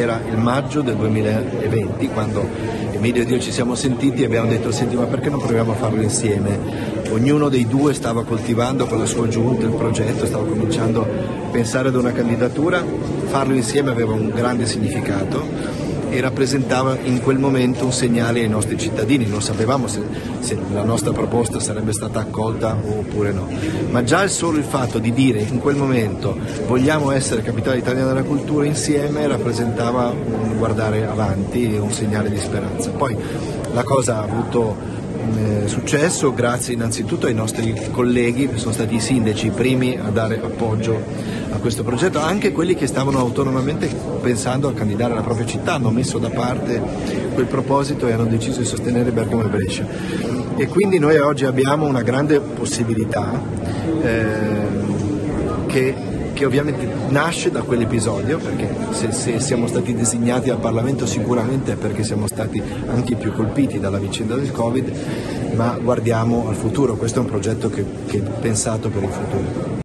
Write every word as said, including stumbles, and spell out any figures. Era il maggio del duemilaventi quando Emilio ed io ci siamo sentiti e abbiamo detto: senti, ma perché non proviamo a farlo insieme? Ognuno dei due stava coltivando con la sua giunta il progetto, stava cominciando a pensare ad una candidatura, farlo insieme aveva un grande significato e rappresentava in quel momento un segnale ai nostri cittadini. Non sapevamo se, se la nostra proposta sarebbe stata accolta oppure no, ma già il solo il fatto di dire in quel momento vogliamo essere capitale italiana della cultura insieme rappresentava un guardare avanti e un segnale di speranza. Poi la cosa ha avuto eh, successo grazie innanzitutto ai nostri colleghi, che sono stati i sindaci i primi a dare appoggio a questo progetto, anche quelli che stavano autonomamente pensando a candidare alla propria città, hanno messo da parte quel proposito e hanno deciso di sostenere Bergamo e Brescia. E quindi noi oggi abbiamo una grande possibilità eh, che che ovviamente nasce da quell'episodio, perché se, se siamo stati designati al Parlamento sicuramente è perché siamo stati anche più colpiti dalla vicenda del Covid, ma guardiamo al futuro. Questo è un progetto che, che è pensato per il futuro.